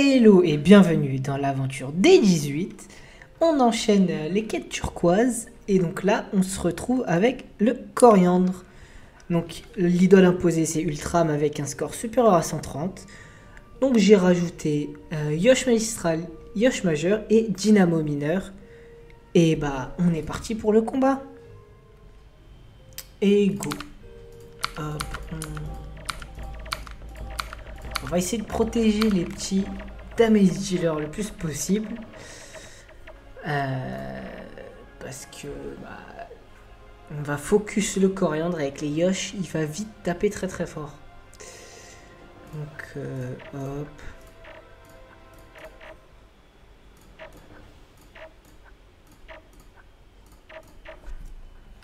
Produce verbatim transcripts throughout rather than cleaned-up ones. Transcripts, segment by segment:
Hello et bienvenue dans l'aventure des dix-huit. On enchaîne les quêtes turquoises et donc là on se retrouve avec le Korriandre. Donc l'idole imposée c'est Ultram avec un score supérieur à cent trente. Donc j'ai rajouté euh, Yosh Magistral, Yosh Majeur et Dynamo Mineur. Et bah on est parti pour le combat. Et go. Hop, on... On va essayer de protéger les petits Damage Dealers le plus possible. Euh, parce que bah, on va focus le Korriandre avec les Yosh. Il va vite taper très très fort. Donc euh, hop.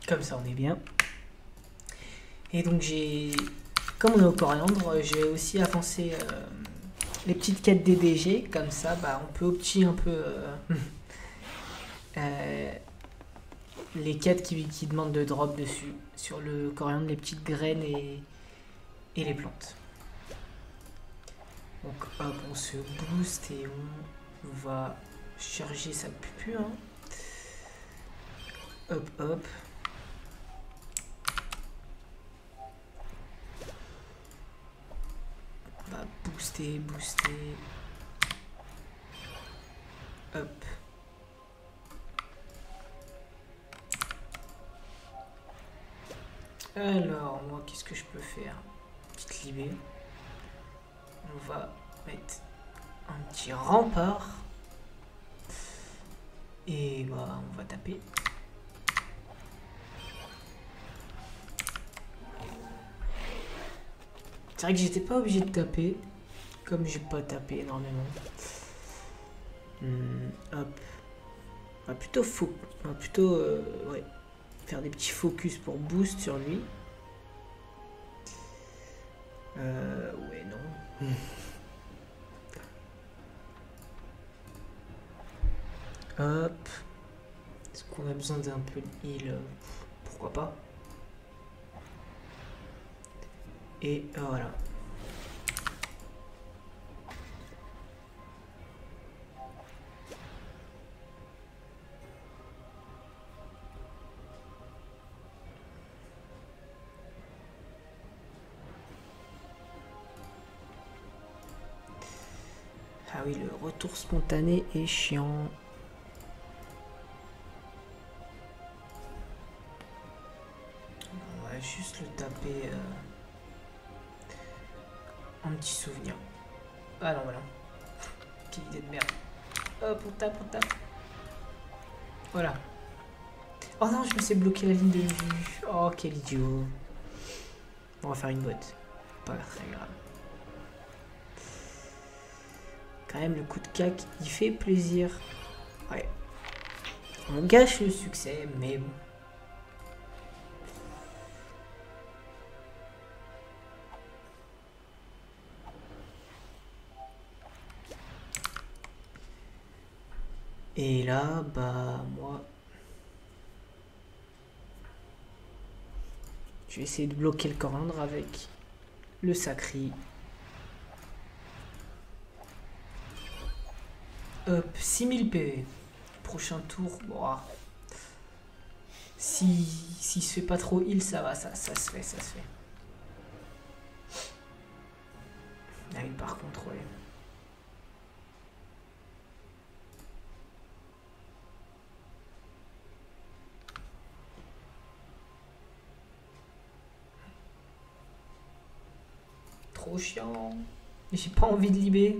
Comme ça on est bien. Et donc j'ai... Comme on est au Korriandre, je vais aussi avancer euh, les petites quêtes D D G, comme ça bah, on peut opter un peu euh, euh, les quêtes qui, qui demandent de drop dessus, sur le Korriandre, les petites graines et, et les plantes. Donc hop, on se booste et on, on va charger sa pupu. Hein. Hop hop. Booster, booster. Hop. Alors, moi, qu'est-ce que je peux faire? Petite libée. On va mettre un petit rempart. Et bah, on va taper. C'est vrai que j'étais pas obligé de taper. Comme j'ai pas tapé énormément. Hum, hop. On va plutôt, fo on va plutôt euh, ouais, faire des petits focus pour boost sur lui. Euh, ouais, non. Hum. Hop. Est-ce qu'on a besoin d'un peu de heal? Pourquoi pas. Et euh, voilà. Ah oui, le retour spontané est chiant. On va juste le taper euh, un petit souvenir. Ah non, voilà. Quelle idée de merde. Hop, on tape, on tape. Voilà. Oh non, je me suis bloqué la ligne de vue. Oh, quel idiot. On va faire une botte. Pas très grave. Quand même, le coup de cac, il fait plaisir. Ouais. On gâche le succès, mais bon. Et là, bah, moi... Je vais essayer de bloquer le Korriandre avec le sacri. Hop, six mille P V. Prochain tour, boah. Si, si se fait pas trop heal, ça va, ça, ça se fait, ça se fait. Ah oui, par contre, ouais. Trop chiant. J'ai pas envie de libérer.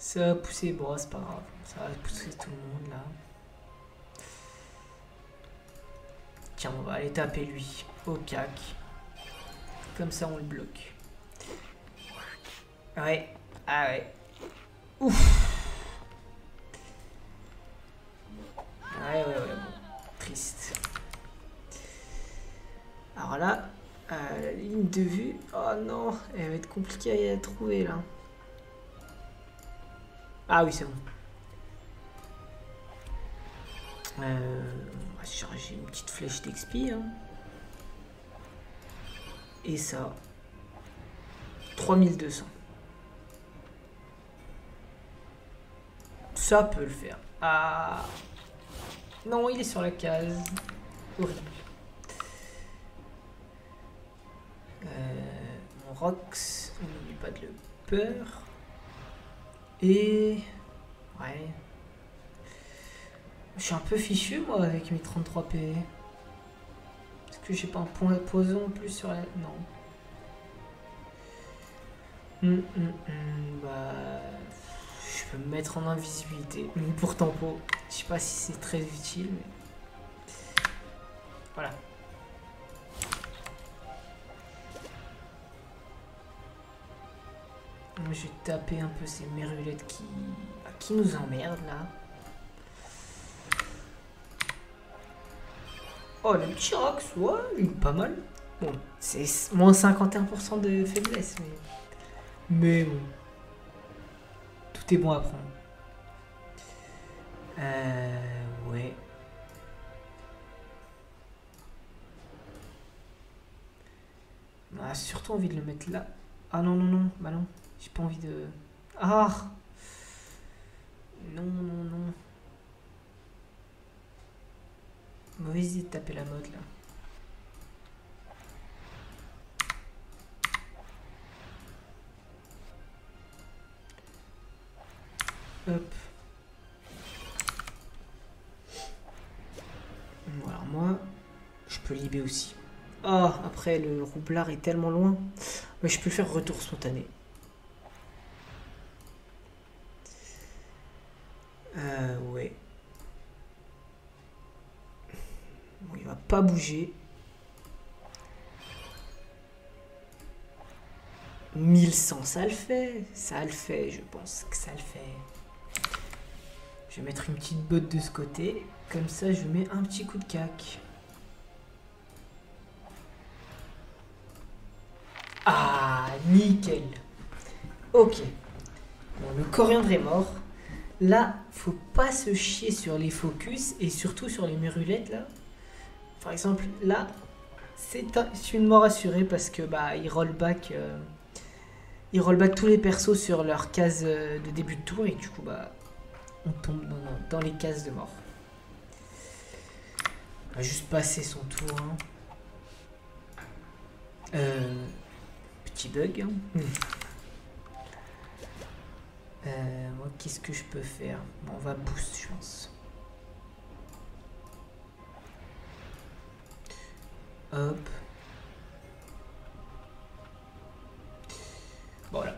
Ça va pousser, bon, c'est pas grave. Ça va pousser tout le monde là. Tiens, on va aller taper lui au cac. Comme ça, on le bloque. Ouais, ah ouais. Ouf. Ouais, ouais, ouais, bon. Triste. Alors là, euh, la ligne de vue. Oh non, elle va être compliquée à trouver là. Ah oui, c'est bon. Euh, on va charger une petite flèche d'X P. Hein. Et ça. trois mille deux cents. Ça peut le faire. Ah. Non, il est sur la case. Horrible. Euh, mon Rox. N'oublie pas de le peur. Et... ouais. Je suis un peu fichu, moi, avec mes trente-trois P. Est-ce que j'ai pas un point de poison en plus sur la... Non. Mmh, mmh, mmh, bah... Je peux me mettre en invisibilité. Ou pour tempo. Je sais pas si c'est très utile, mais... Voilà. Moi, je vais taper un peu ces mérulettes qui... Bah, qui nous emmerdent, là. Oh, le petit Rox, ouais, il est pas mal. Bon, c'est moins cinquante et un pour cent de faiblesse, mais... Mais bon. Tout est bon à prendre. Euh... Ouais. On a surtout envie de le mettre là. Ah non, non, non. Bah non. J'ai pas envie de... Ah! Non, non, non. Mauvaise idée de taper la mode là. Hop. Bon, alors moi, je peux libérer aussi. Ah, après le roublard est tellement loin. Mais je peux faire retour spontané. Euh, ouais. Bon, il va pas bouger. mille cent, ça le fait. Ça le fait, je pense que ça le fait. Je vais mettre une petite botte de ce côté. Comme ça, je mets un petit coup de cac. Ah, nickel. Ok. Bon, le coriandre est mort. Là, faut pas se chier sur les focus et surtout sur les mérulettes, là. Par exemple, là, c'est une mort assurée parce que bah ils roll back, euh, ils roll back tous les persos sur leur case de début de tour et du coup, bah... on tombe dans, dans les cases de mort. On va juste passer son tour. Hein. Euh, petit bug. Hein. Euh, moi, qu'est-ce que je peux faire? Bon, on va boost, je pense. Hop. Voilà.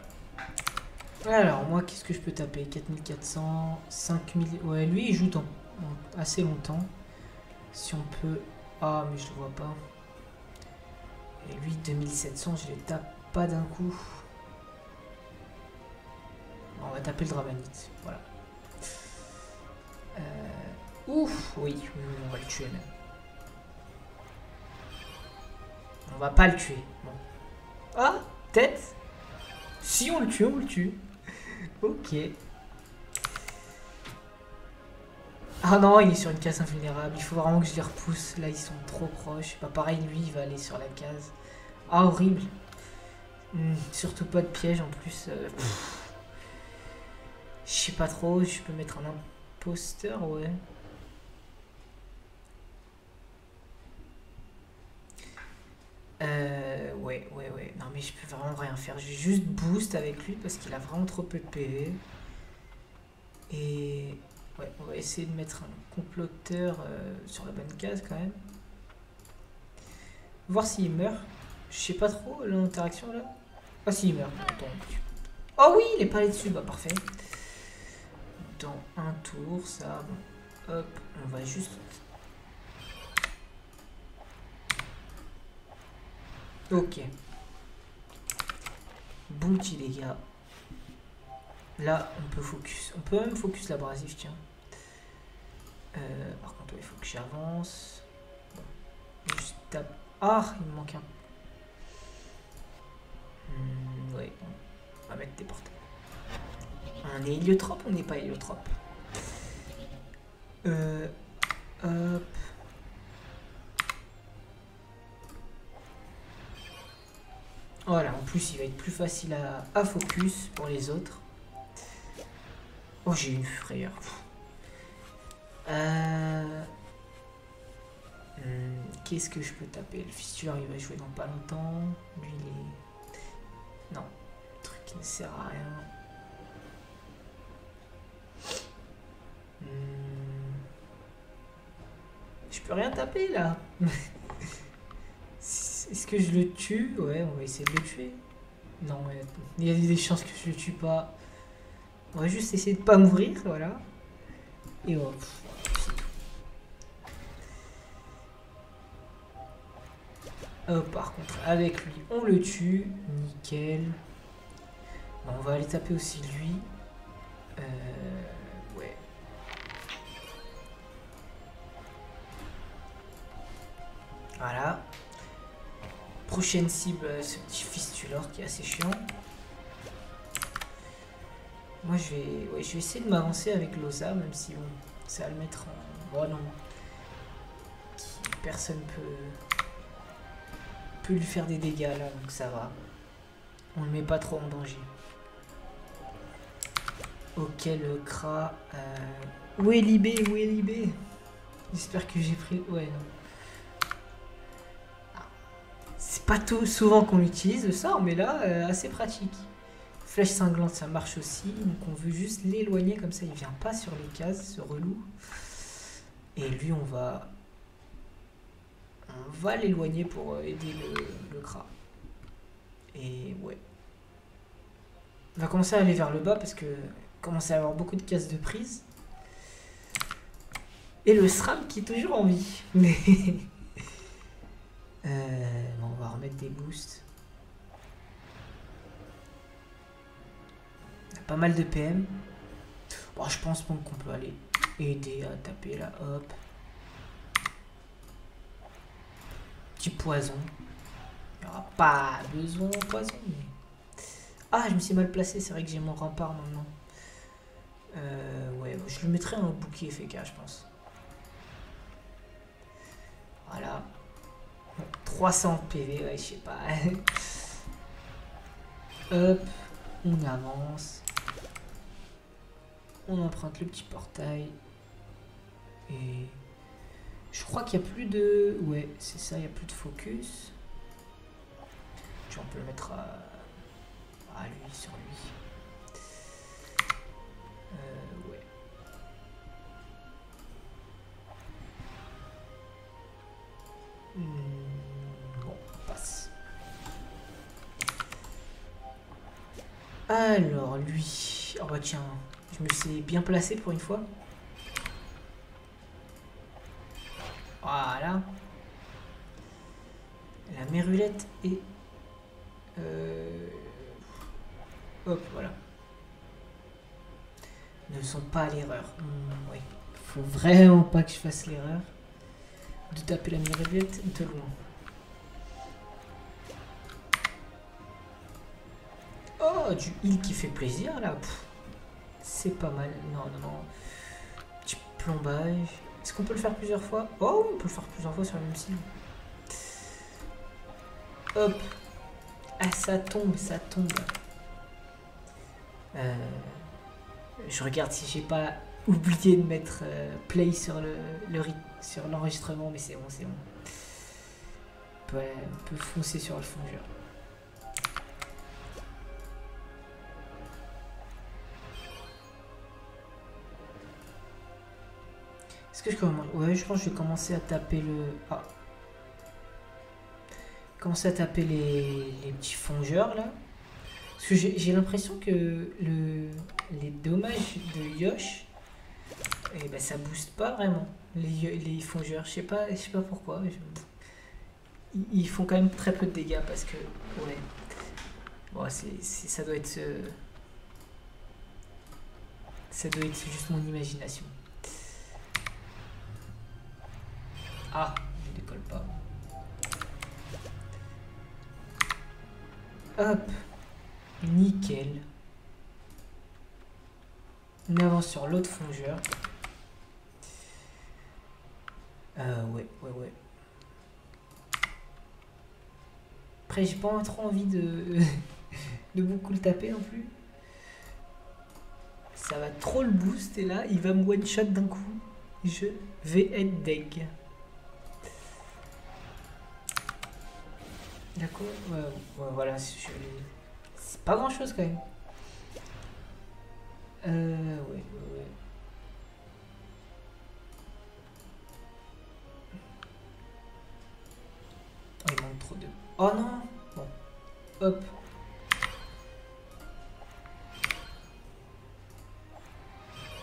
Alors, moi, qu'est-ce que je peux taper? quatre mille quatre cents, cinq mille... Ouais, lui, il joue dans... Dans assez longtemps. Si on peut... Ah, mais je le vois pas. Et lui, deux mille sept cents, je les tape pas d'un coup. On va taper le drabanite. Voilà. Euh... Ouf, oui, on va le tuer même. On va pas le tuer. Bon. Ah, tête. Si on le tue, on le tue. Ok. Ah non, il est sur une case invulnérable. Il faut vraiment que je les repousse. Là, ils sont trop proches. Pas pareil, lui, il va aller sur la case. Ah, horrible. Mmh, surtout pas de piège en plus. Euh, je sais pas trop. Je peux mettre un imposteur, ouais. Euh, ouais, ouais, ouais. Non, mais je peux vraiment rien faire. Je vais juste boost avec lui parce qu'il a vraiment trop peu de P V. Et... ouais, on va essayer de mettre un comploteur euh, sur la bonne case quand même. Voir s'il meurt. Je sais pas trop l'interaction là. Ah, s'il meurt. Donc... Oh oui, il est pas allé dessus. Bah, parfait. Dans un tour, ça. Bon. Hop, on va juste... Ok. Bon petit dégât. Là, on peut focus. On peut même focus l'abrasif, tiens. Euh, par contre, il faut que j'avance. Bon. Juste tape. Ah, il me manque un. Hmm, oui, on va mettre des portails. On est héliotrope, on n'est pas héliotrope. Euh, hop. Voilà, en plus il va être plus facile à, à focus pour les autres. Oh, j'ai une frayeur. Euh... Hum, Qu'est-ce que je peux taper? Le fissure, il va jouer dans pas longtemps. Lui, il est... Non. Le truc qui ne sert à rien. Hum... Je peux rien taper, là. Est-ce que je le tue? Ouais, on va essayer de le tuer. Non, mais... il y a des chances que je le tue pas. On va juste essayer de pas mourir, voilà. Et hop. Oh, par contre, avec lui, on le tue. Nickel. On va aller taper aussi lui. Euh, ouais. Voilà. Prochaine cible, ce petit fistuleur qui est assez chiant. Moi, je vais, ouais, je vais essayer de m'avancer avec Losa, même si bon, ça va le mettre en... Bon, non. Personne peut... peut lui faire des dégâts, là, donc ça va. On le met pas trop en danger. Ok, le Cra... Euh... Où est Libé? Où est Libé? J'espère que j'ai pris... Ouais, non. C'est pas tout souvent qu'on utilise le sort, mais là, euh, assez pratique. Flèche cinglante, ça marche aussi, donc on veut juste l'éloigner, comme ça il vient pas sur les cases, ce relou. Et lui, on va... On va l'éloigner pour aider le, le Cra. Et ouais. On va commencer à aller vers le bas parce que commence à avoir beaucoup de cases de prise. Et le Sram qui est toujours en vie. Mais euh, on va remettre des boosts. On a pas mal de P M. Bon, je pense qu'on peut aller aider à taper là, hop. Petit poison. Il n'y aura pas besoin de poison. Mais... Ah, je me suis mal placé. C'est vrai que j'ai mon rempart maintenant. Euh, ouais, je lui mettrai un bouclier F K, je pense. Voilà. trois cents P V, ouais, je sais pas. Hop, on avance. On emprunte le petit portail. Et... Je crois qu'il n'y a plus de... Ouais, c'est ça, il n'y a plus de focus. Tu vois, on peut le mettre à, à lui, sur lui. Euh, ouais. Hmm, bon, on passe. Alors, lui... Oh bah tiens, je me suis bien placé pour une fois. Voilà. La mérulette et... Euh... Hop, voilà. Ne sont pas à l'erreur. Mmh, ouais. Faut vraiment pas que je fasse l'erreur de taper la mérulette de loin. Oh, du heal qui fait plaisir, là. C'est pas mal. Non, non, non. Petit plombage. Est-ce qu'on peut le faire plusieurs fois? Oh, on peut le faire plusieurs fois sur le même cible. Hop. Ah, ça tombe, ça tombe. Euh, je regarde si j'ai pas oublié de mettre euh, play sur le, le sur l'enregistrement, mais c'est bon, c'est bon. On peut, on peut foncer sur le fongeur. Est-ce que je commence? Ouais, je pense que je vais commencer à taper le... Ah. Commencer à taper les, les petits fongeurs, là. Parce que j'ai l'impression que le... les dommages de Yosh, eh ben, ça booste pas vraiment les, les fongeurs. Je sais pas, je sais pas pourquoi. Je... Ils font quand même très peu de dégâts parce que... Ouais. Bon, c'est, c'est, ça doit être... Euh... Ça doit être juste mon imagination. Ah, je décolle pas. Hop. Nickel. On avance sur l'autre fongeur. Euh, ouais, ouais, ouais. Après, j'ai pas trop envie de... de beaucoup le taper non plus. Ça va trop le boost et là, il va me one-shot d'un coup. Je vais être deg. D'accord, ouais, ouais, voilà, c'est pas grand chose quand même. Euh, ouais, ouais, ouais. Oh, il manque trop de... Oh non! Bon, hop.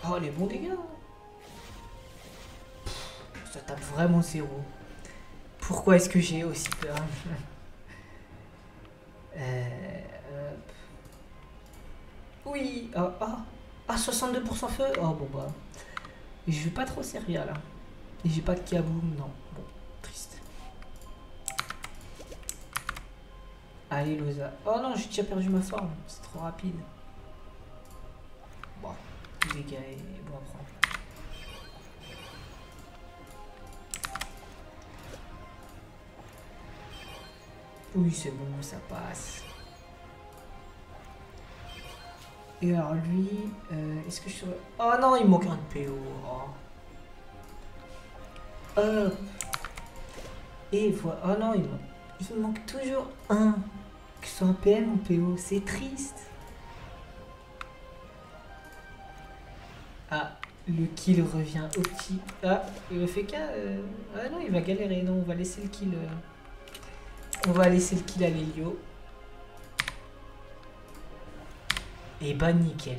Oh, les bons dégâts! Ça tape vraiment ses roues. Pourquoi est-ce que j'ai aussi peur? Euh, hop. Oui, ah, ah, ah, soixante-deux pour cent feu. Oh bon bah, je vais pas trop servir là. Et j'ai pas de kaboum, non. Bon, triste. Allez Losa. Oh non, j'ai déjà perdu ma forme. C'est trop rapide. Bon, les gars, et bon à prendre. Oui, c'est bon, ça passe. Et alors lui, euh, est-ce que je serais... Oh non, il manque un de P O. Oh. Euh. Et voilà. Oh non, il manque, il manque toujours un. Que ce soit un P M ou P O, c'est triste. Ah, le kill revient au petit. Ah, il le fait qu'à... Euh... Ah non, il va galérer. Non, on va laisser le kill... Euh... On va laisser le kill à Lélio. Et bah nickel.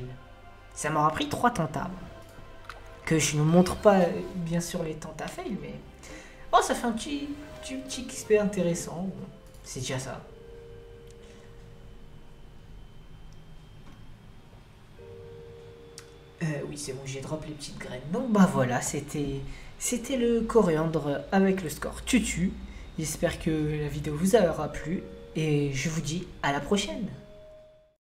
Ça m'aura pris trois tentats. Que je ne montre pas bien sûr les tentats fail, mais... Oh, ça fait un petit, petit, petit X P intéressant. C'est déjà ça. Euh, oui, c'est bon, j'ai drop les petites graines. Donc bah voilà, c'était c'était le Korriandre avec le score tutu. J'espère que la vidéo vous aura plu et je vous dis à la prochaine.